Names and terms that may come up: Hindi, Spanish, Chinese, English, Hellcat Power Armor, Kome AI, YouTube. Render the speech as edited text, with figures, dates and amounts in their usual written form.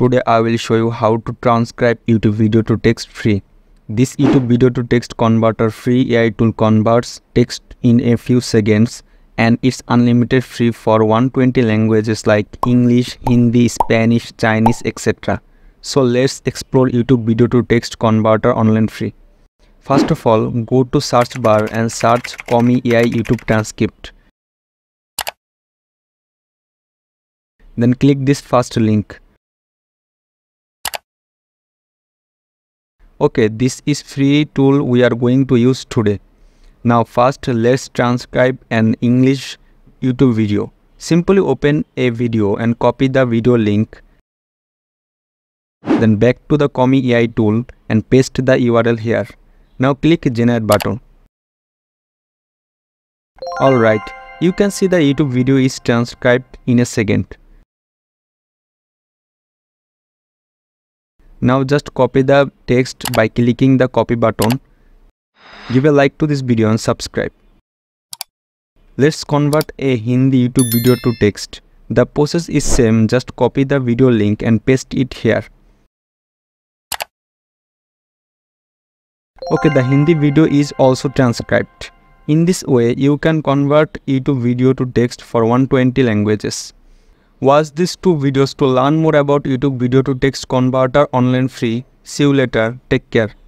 Today I will show you how to transcribe YouTube video to text free. This YouTube video to text converter free AI tool converts text in a few seconds, and it's unlimited free for 120 languages like English, Hindi, Spanish, Chinese, etc. So let's explore YouTube video to text converter online free. First of all, go to search bar and search Kome AI YouTube transcript. Then click this first link. Okay, this is free tool we are going to use today. Now first let's transcribe an English YouTube video. Simply open a video and copy the video link. Then back to the Kome AI tool and paste the URL here. Now click generate button. Alright, you can see the YouTube video is transcribed in a second. Now just copy the text by clicking the copy button. Give a like to this video and subscribe. Let's convert a Hindi YouTube video to text. The process is same, just copy the video link and paste it here. Okay, the Hindi video is also transcribed. In this way, you can convert YouTube video to text for 120 languages. Watch these two videos to learn more about YouTube video to text converter online free. See you later. Take care.